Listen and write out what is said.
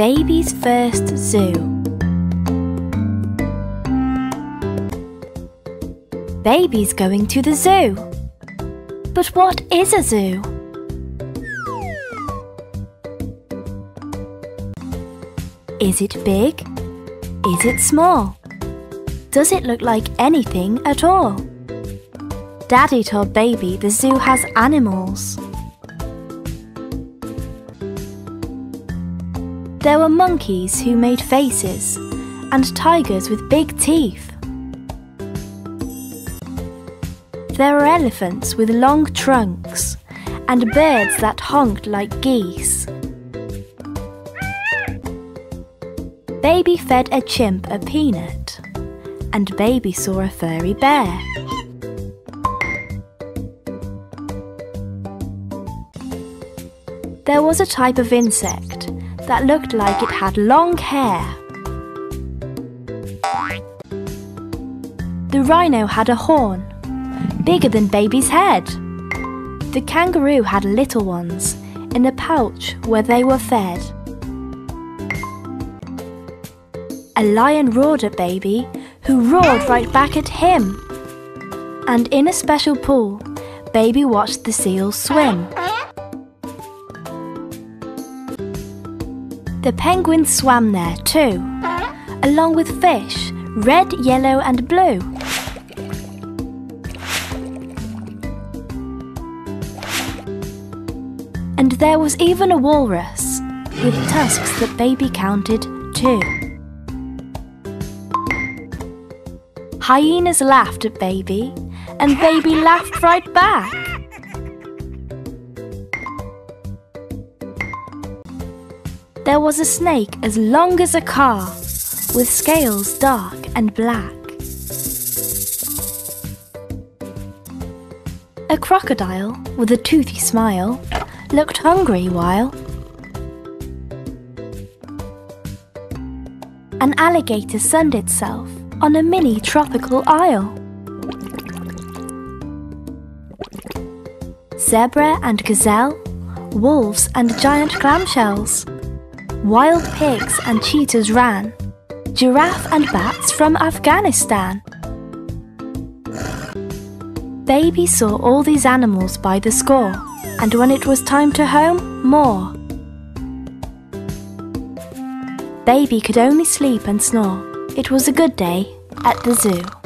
Baby's First Zoo. Baby's going to the zoo. But what is a zoo? Is it big? Is it small? Does it look like anything at all? Daddy told Baby the zoo has animals. There were monkeys who made faces, and tigers with big teeth. There were elephants with long trunks, and birds that honked like geese. Baby fed a chimp a peanut, and Baby saw a furry bear. There was a type of insect that looked like it had long hair. The rhino had a horn, bigger than Baby's head. The kangaroo had little ones in a pouch where they were fed. A lion roared at Baby, who roared right back at him. And in a special pool, Baby watched the seals swim. The penguins swam there too, along with fish, red, yellow and blue. And there was even a walrus, with tusks that Baby counted too. Hyenas laughed at Baby, and Baby laughed right back. There was a snake as long as a car, with scales dark and black. A crocodile, with a toothy smile, looked hungry while an alligator sunned itself on a mini tropical isle. Zebra and gazelle, wolves and giant clamshells. Wild pigs and cheetahs ran, giraffe and bats from Afghanistan. Baby saw all these animals by the score, and when it was time to home, more. Baby could only sleep and snore. It was a good day at the zoo.